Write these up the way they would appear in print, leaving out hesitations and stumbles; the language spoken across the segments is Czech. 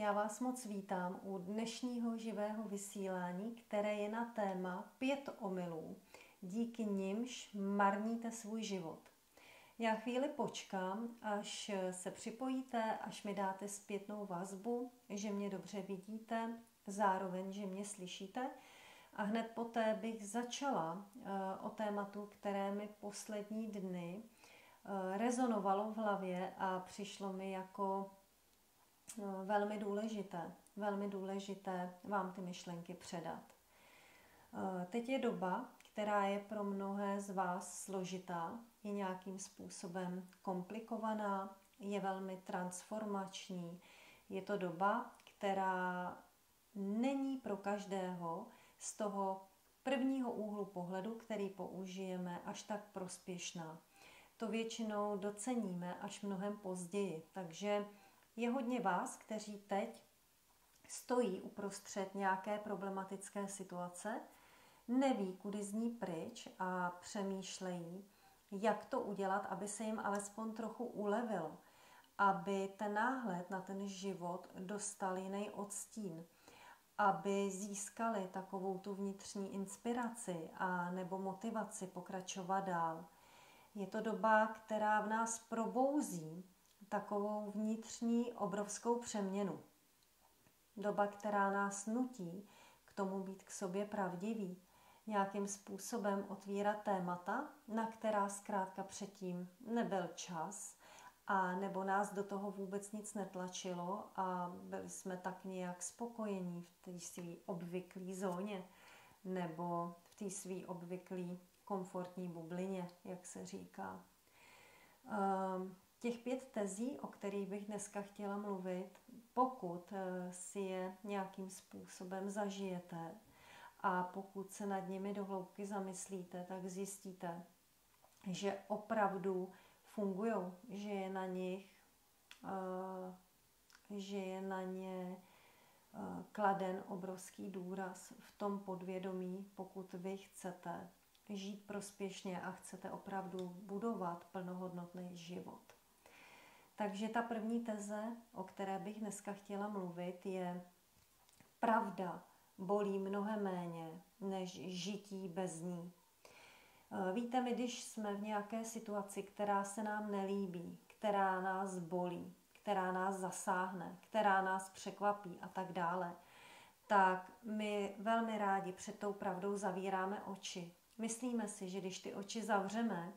Já vás moc vítám u dnešního živého vysílání, které je na téma 5 omylů, díky nimž marníte svůj život. Já chvíli počkám, až se připojíte, až mi dáte zpětnou vazbu, že mě dobře vidíte, zároveň, že mě slyšíte. A hned poté bych začala o tématu, které mi poslední dny rezonovalo v hlavě a přišlo mi jako velmi důležité vám ty myšlenky předat. Teď je doba, která je pro mnohé z vás složitá, je nějakým způsobem komplikovaná, je velmi transformační. Je to doba, která není pro každého z toho prvního úhlu pohledu, který použijeme, až tak prospěšná. To většinou doceníme až mnohem později, takže je hodně vás, kteří teď stojí uprostřed nějaké problematické situace, neví, kudy z ní pryč a přemýšlejí, jak to udělat, aby se jim alespoň trochu ulevilo, aby ten náhled na ten život dostal jiný odstín, aby získali takovou tu vnitřní inspiraci a nebo motivaci pokračovat dál. Je to doba, která v nás probouzí takovou vnitřní obrovskou přeměnu. Doba, která nás nutí k tomu být k sobě pravdiví, nějakým způsobem otvírat témata, na která zkrátka předtím nebyl čas, a nebo nás do toho vůbec nic netlačilo a byli jsme tak nějak spokojení v té své obvyklé zóně nebo v té své obvyklé komfortní bublině, jak se říká. Těch 5 tezí, o kterých bych dneska chtěla mluvit, pokud si je nějakým způsobem zažijete a pokud se nad nimi do hloubky zamyslíte, tak zjistíte, že opravdu fungujou, že je na ně kladen obrovský důraz v tom podvědomí, pokud vy chcete žít prospěšně a chcete opravdu budovat plnohodnotný život. Takže ta první teze, o které bych dneska chtěla mluvit, je: pravda bolí mnohem méně než žití bez ní. Víte, my když jsme v nějaké situaci, která se nám nelíbí, která nás bolí, která nás zasáhne, která nás překvapí a tak dále, tak my velmi rádi před tou pravdou zavíráme oči. Myslíme si, že když ty oči zavřeme,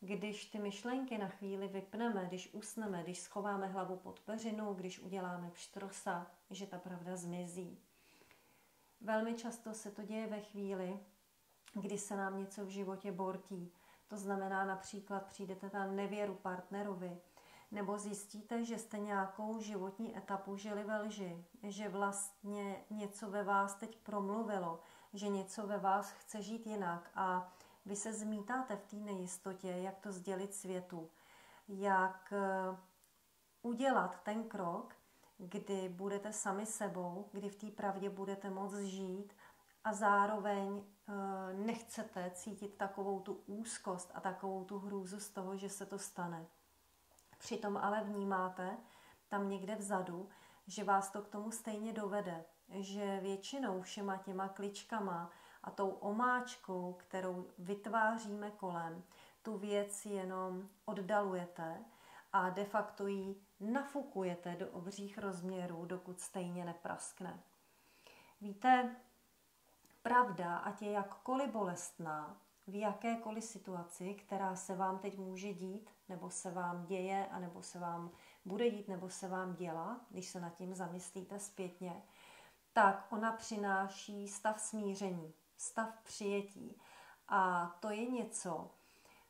když ty myšlenky na chvíli vypneme, když usneme, když schováme hlavu pod peřinu, když uděláme pštrosa, že ta pravda zmizí. Velmi často se to děje ve chvíli, kdy se nám něco v životě bortí. To znamená, například přijdete na nevěru partnerovi, nebo zjistíte, že jste nějakou životní etapu žili ve lži, že vlastně něco ve vás teď promluvilo, že něco ve vás chce žít jinak a vy se zmítáte v té nejistotě, jak to sdělit světu, jak udělat ten krok, kdy budete sami sebou, kdy v té pravdě budete moct žít a zároveň nechcete cítit takovou tu úzkost a takovou tu hrůzu z toho, že se to stane. Přitom ale vnímáte tam někde vzadu, že vás to k tomu stejně dovede, že většinou všema těma kličkama a tou omáčkou, kterou vytváříme kolem, tu věc jenom oddalujete a de facto ji nafukujete do obřích rozměrů, dokud stejně nepraskne. Víte, pravda, ať je jakkoliv bolestná, v jakékoliv situaci, která se vám teď může dít, nebo se vám děje, anebo se vám bude dít, nebo se vám dělá, když se nad tím zamyslíte zpětně, tak ona přináší stav smíření, stav přijetí. A to je něco,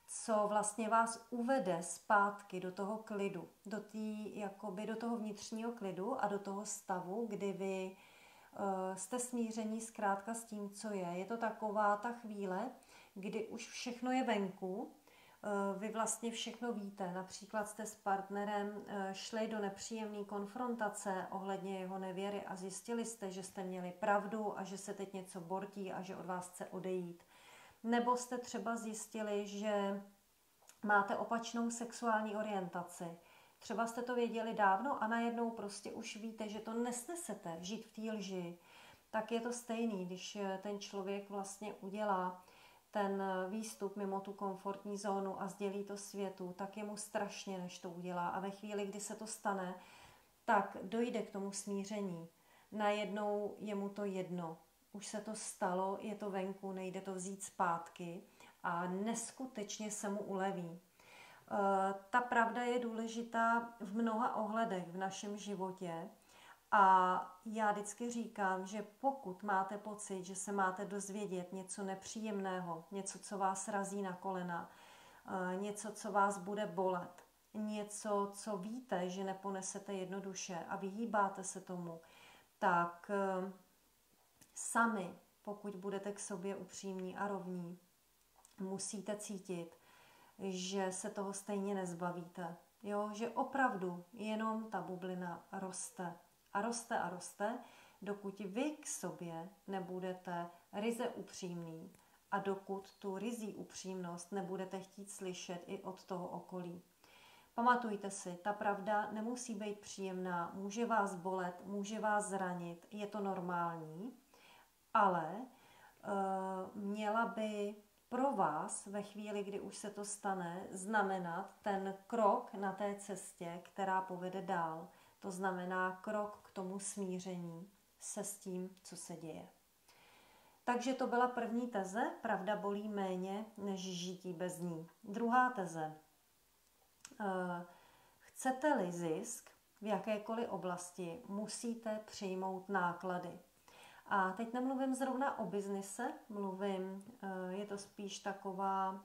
co vlastně vás uvede zpátky do toho klidu, do toho vnitřního klidu a do toho stavu, kdy vy jste smíření zkrátka s tím, co je. Je to taková ta chvíle, kdy už všechno je venku, vy vlastně všechno víte. Například jste s partnerem šli do nepříjemné konfrontace ohledně jeho nevěry a zjistili jste, že jste měli pravdu a že se teď něco bortí a že od vás chce odejít. Nebo jste třeba zjistili, že máte opačnou sexuální orientaci. Třeba jste to věděli dávno a najednou prostě už víte, že to nesnesete, žít v té lži. Tak je to stejný, když ten člověk vlastně udělá ten výstup mimo tu komfortní zónu a sdělí to světu, tak je mu strašně, než to udělá. A ve chvíli, kdy se to stane, tak dojde k tomu smíření. Najednou je mu to jedno. Už se to stalo, je to venku, nejde to vzít zpátky a neskutečně se mu uleví. Ta pravda je důležitá v mnoha ohledech v našem životě a já vždycky říkám, že pokud máte pocit, že se máte dozvědět něco nepříjemného, něco, co vás razí na kolena, něco, co vás bude bolet, něco, co víte, že neponesete jednoduše a vyhýbáte se tomu, tak sami, pokud budete k sobě upřímní a rovní, musíte cítit, že se toho stejně nezbavíte. Jo? Že opravdu jenom ta bublina roste. A roste a roste, dokud vy k sobě nebudete ryze upřímný a dokud tu ryzí upřímnost nebudete chtít slyšet i od toho okolí. Pamatujte si, ta pravda nemusí být příjemná, může vás bolet, může vás zranit, je to normální, ale měla by pro vás ve chvíli, kdy už se to stane, znamenat ten krok na té cestě, která povede dál. To znamená krok k tomu smíření se s tím, co se děje. Takže to byla první teze, pravda bolí méně než žití bez ní. Druhá teze. Chcete-li zisk v jakékoliv oblasti, musíte přijmout náklady. A teď nemluvím zrovna o biznise, je to spíš taková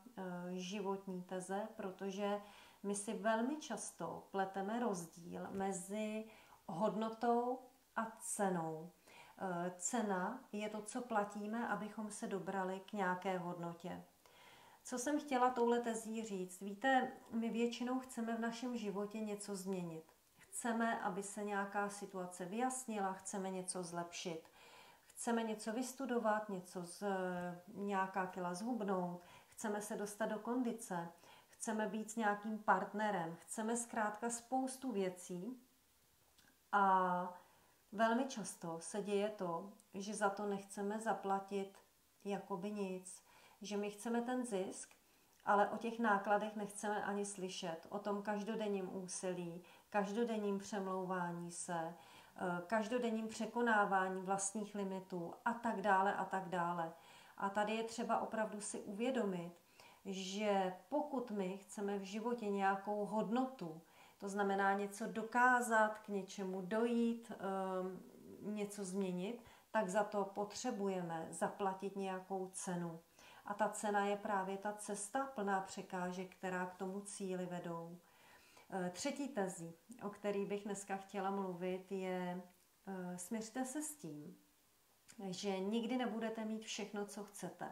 životní teze, protože my si velmi často pleteme rozdíl mezi hodnotou a cenou. Cena je to, co platíme, abychom se dobrali k nějaké hodnotě. Co jsem chtěla touhle tezí říct? Víte, my většinou chceme v našem životě něco změnit. Chceme, aby se nějaká situace vyjasnila, chceme něco zlepšit. Chceme něco vystudovat, nějaká kila zhubnout, chceme se dostat do kondice, chceme být s nějakým partnerem, chceme zkrátka spoustu věcí a velmi často se děje to, že za to nechceme zaplatit jakoby nic, že my chceme ten zisk, ale o těch nákladech nechceme ani slyšet, o tom každodenním úsilí, každodenním přemlouvání se, každodenním překonávání vlastních limitů a tak dále a tak dále. A tady je třeba opravdu si uvědomit, že pokud my chceme v životě nějakou hodnotu, to znamená něco dokázat, k něčemu dojít, něco změnit, tak za to potřebujeme zaplatit nějakou cenu. A ta cena je právě ta cesta plná překážek, která k tomu cíli vedou. Třetí tezí, o které bych dneska chtěla mluvit, je smiřte se s tím, že nikdy nebudete mít všechno, co chcete.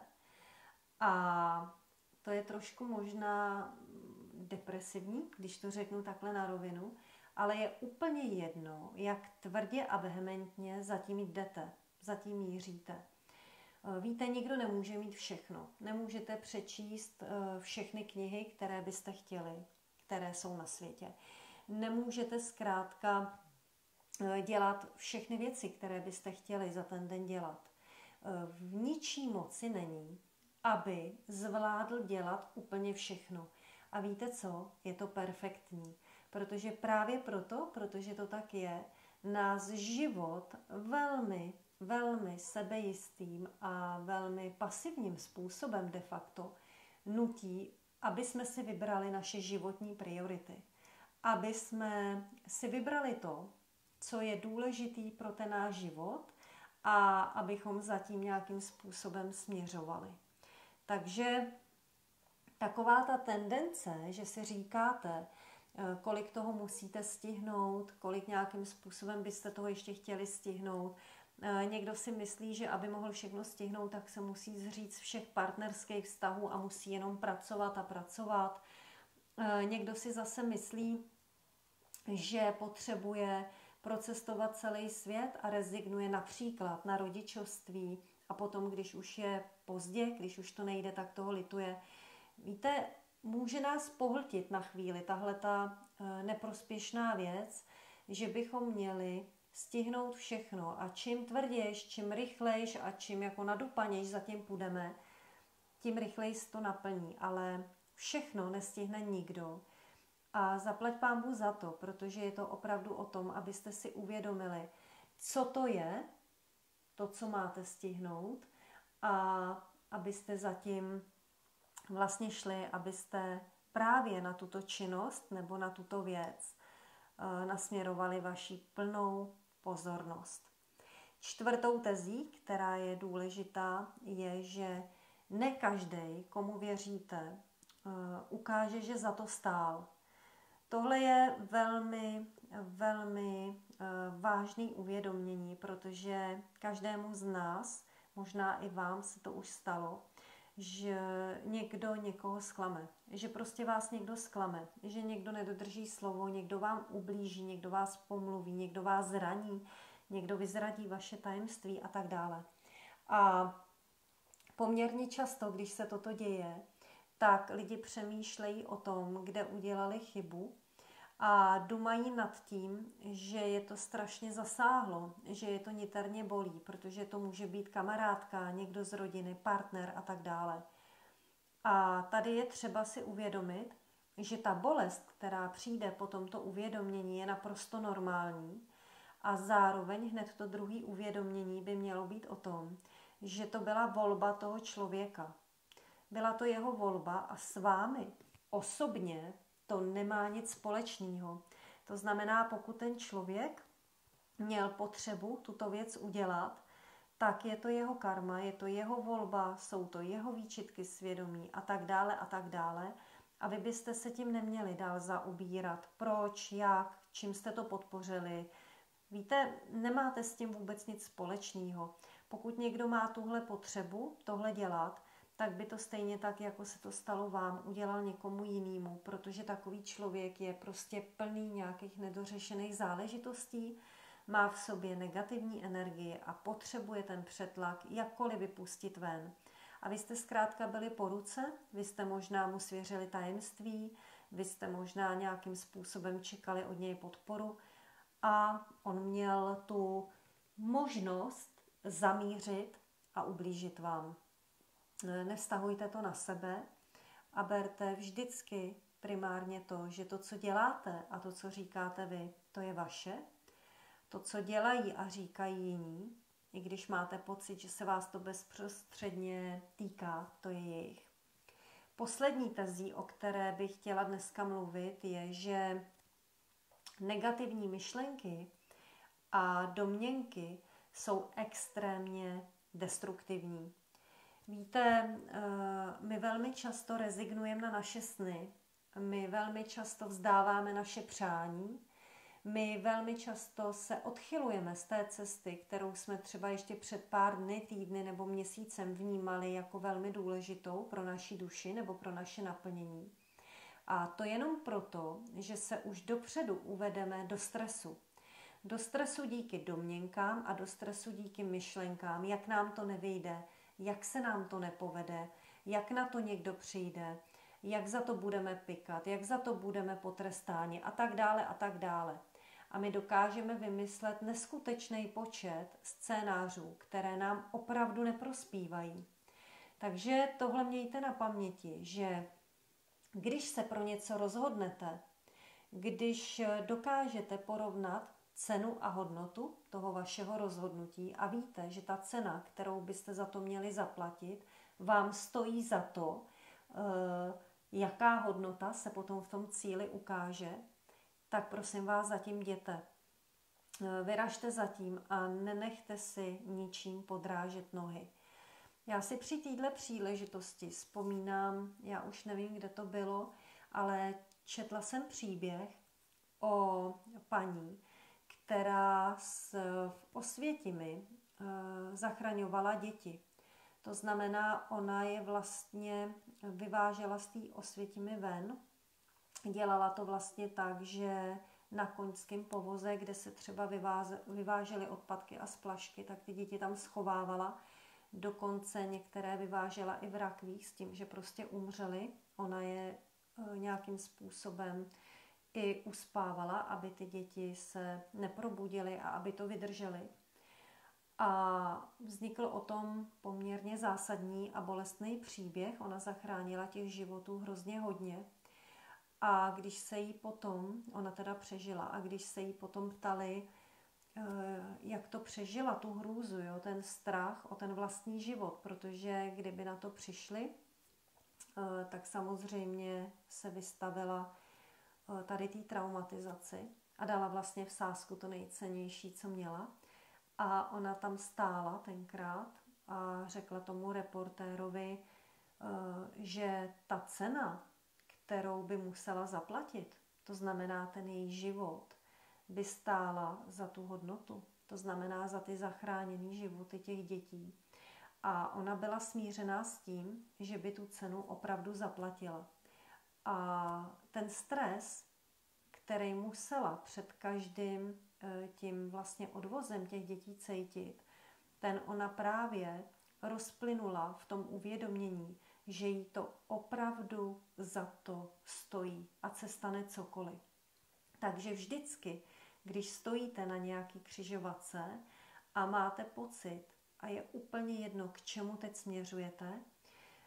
A to je trošku možná depresivní, když to řeknu takhle na rovinu, ale je úplně jedno, jak tvrdě a vehementně zatím jdete, zatím míříte. Víte, nikdo nemůže mít všechno. Nemůžete přečíst všechny knihy, které byste chtěli, které jsou na světě. Nemůžete zkrátka dělat všechny věci, které byste chtěli za ten den dělat. V ničí moci není, aby zvládl dělat úplně všechno. A víte co? Je to perfektní. Protože právě proto, protože to tak je, nás život velmi sebejistým a velmi pasivním způsobem de facto nutí, aby jsme si vybrali naše životní priority. Aby jsme si vybrali to, co je důležitý pro ten náš život a abychom zatím nějakým způsobem směřovali. Takže taková ta tendence, že si říkáte, kolik toho musíte stihnout, kolik nějakým způsobem byste toho ještě chtěli stihnout. Někdo si myslí, že aby mohl všechno stihnout, tak se musí zříct všech partnerských vztahů a musí jenom pracovat a pracovat. Někdo si zase myslí, že potřebuje procestovat celý svět a rezignuje například na rodičovství a potom, když už je pozdě, když už to nejde, tak toho lituje. Víte, může nás pohltit na chvíli tahle ta neprospěšná věc, že bychom měli stihnout všechno a čím tvrdějš, čím rychlejš a čím jako nadupanějš zatím půjdeme, tím rychleji se to naplní, ale všechno nestihne nikdo. A zaplať pánbu za to, protože je to opravdu o tom, abyste si uvědomili, co to je, to, co máte stihnout, a abyste zatím vlastně šli, abyste právě na tuto činnost nebo na tuto věc nasměrovali vaši plnou pozornost. Čtvrtou tezí, která je důležitá, je, že ne každý, komu věříte, ukáže, že za to stál. Tohle je velmi, velmi vážné uvědomění, protože každému z nás, možná i vám se to už stalo, že někdo někoho zklame, že prostě vás někdo zklame, že někdo nedodrží slovo, někdo vám ublíží, někdo vás pomluví, někdo vás zraní, někdo vyzradí vaše tajemství a tak dále. A poměrně často, když se toto děje, tak lidi přemýšlejí o tom, kde udělali chybu a dumají nad tím, že je to strašně zasáhlo, že je to niterně bolí, protože to může být kamarádka, někdo z rodiny, partner a tak dále. A tady je třeba si uvědomit, že ta bolest, která přijde po tomto uvědomění, je naprosto normální a zároveň hned to druhé uvědomění by mělo být o tom, že to byla volba toho člověka. Byla to jeho volba a s vámi osobně to nemá nic společného. To znamená, pokud ten člověk měl potřebu tuto věc udělat, tak je to jeho karma, je to jeho volba, jsou to jeho výčitky svědomí a tak dále a tak dále. A vy byste se tím neměli dál zaobírat. Proč, jak, čím jste to podpořili. Víte, nemáte s tím vůbec nic společného. Pokud někdo má tuhle potřebu, tohle dělat, tak by to stejně tak, jako se to stalo vám, udělal někomu jinému, protože takový člověk je prostě plný nějakých nedořešených záležitostí, má v sobě negativní energii a potřebuje ten přetlak jakkoliv vypustit ven. A vy jste zkrátka byli po ruce, vy jste možná mu svěřili tajemství, vy jste možná nějakým způsobem čekali od něj podporu a on měl tu možnost zamířit a ublížit vám. Nevztahujte to na sebe a berte vždycky primárně to, že to, co děláte a to, co říkáte vy, to je vaše. To, co dělají a říkají jiní, i když máte pocit, že se vás to bezprostředně týká, to je jejich. Poslední tezí, o které bych chtěla dneska mluvit, je, že negativní myšlenky a domněnky jsou extrémně destruktivní. Víte, my velmi často rezignujeme na naše sny, my velmi často vzdáváme naše přání, my velmi často se odchylujeme z té cesty, kterou jsme třeba ještě před pár dny, týdny nebo měsícem vnímali jako velmi důležitou pro naši duši nebo pro naše naplnění. A to jenom proto, že se už dopředu uvedeme do stresu. Do stresu díky domněnkám a do stresu díky myšlenkám, jak nám to nevyjde, jak se nám to nepovede, jak na to někdo přijde, jak za to budeme pykat, jak za to budeme potrestáni a tak dále a tak dále. A my dokážeme vymyslet neskutečný počet scénářů, které nám opravdu neprospívají. Takže tohle mějte na paměti, že když se pro něco rozhodnete, když dokážete porovnat cenu a hodnotu toho vašeho rozhodnutí a víte, že ta cena, kterou byste za to měli zaplatit, vám stojí za to, jaká hodnota se potom v tom cíli ukáže, tak prosím vás, zatím jděte. Vyražte zatím a nenechte si ničím podrážet nohy. Já si při této příležitosti vzpomínám, já už nevím, kde to bylo, ale četla jsem příběh o paní, která v Osvětimi zachraňovala děti. To znamená, ona je vlastně vyvážela z té Osvětimi ven. Dělala to vlastně tak, že na koňském povoze, kde se třeba vyvážely odpadky a splašky, tak ty děti tam schovávala. Dokonce některé vyvážela i v rakvích s tím, že prostě umřely. Ona je nějakým způsobem i uspávala, aby ty děti se neprobudily a aby to vydržely. A vznikl o tom poměrně zásadní a bolestný příběh. Ona zachránila těch životů hrozně hodně. A když se jí potom, ona teda přežila, a když se jí potom ptali, jak to přežila, tu hrůzu, jo, ten strach o ten vlastní život, protože kdyby na to přišli, tak samozřejmě se vystavila tady té traumatizaci a dala vlastně v sázku to nejcennější, co měla. A ona tam stála tenkrát a řekla tomu reportérovi, že ta cena, kterou by musela zaplatit, to znamená ten její život, by stála za tu hodnotu, to znamená za ty zachráněné životy těch dětí. A ona byla smířená s tím, že by tu cenu opravdu zaplatila. A ten stres, který musela před každým tím vlastně odvozem těch dětí cítit, ten ona právě rozplynula v tom uvědomění, že jí to opravdu za to stojí, ať se stane cokoliv. Takže vždycky, když stojíte na nějaký křižovatce a máte pocit, a je úplně jedno, k čemu teď směřujete,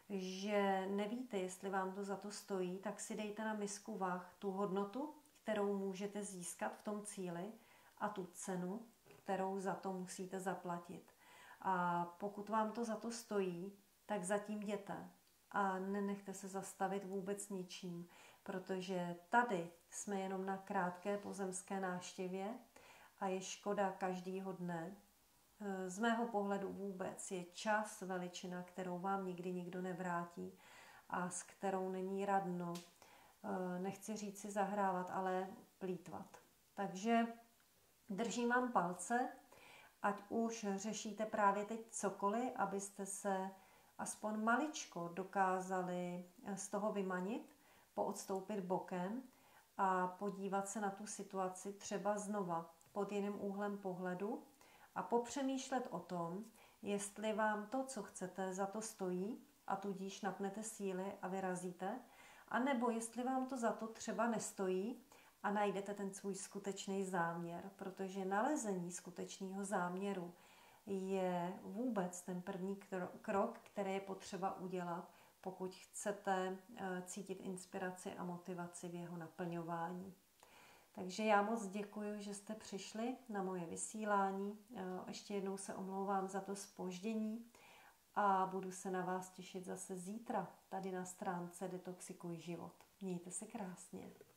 že nevíte, jestli vám to za to stojí, tak si dejte na misku vah tu hodnotu, kterou můžete získat v tom cíli, a tu cenu, kterou za to musíte zaplatit. A pokud vám to za to stojí, tak zatím jděte a nenechte se zastavit vůbec ničím, protože tady jsme jenom na krátké pozemské návštěvě a je škoda každýho dne. Z mého pohledu vůbec je čas veličina, kterou vám nikdy nikdo nevrátí a s kterou není radno, nechci říct si zahrávat, ale plýtvat. Takže držím vám palce, ať už řešíte právě teď cokoliv, abyste se aspoň maličko dokázali z toho vymanit, poodstoupit bokem a podívat se na tu situaci třeba znova pod jiným úhlem pohledu a popřemýšlet o tom, jestli vám to, co chcete, za to stojí a tudíž napnete síly a vyrazíte, anebo jestli vám to za to třeba nestojí a najdete ten svůj skutečný záměr, protože nalezení skutečného záměru je vůbec ten první krok, který je potřeba udělat, pokud chcete cítit inspiraci a motivaci v jeho naplňování. Takže já moc děkuji, že jste přišli na moje vysílání. Ještě jednou se omlouvám za to zpoždění a budu se na vás těšit zase zítra tady na stránce Detoxikuj život. Mějte se krásně.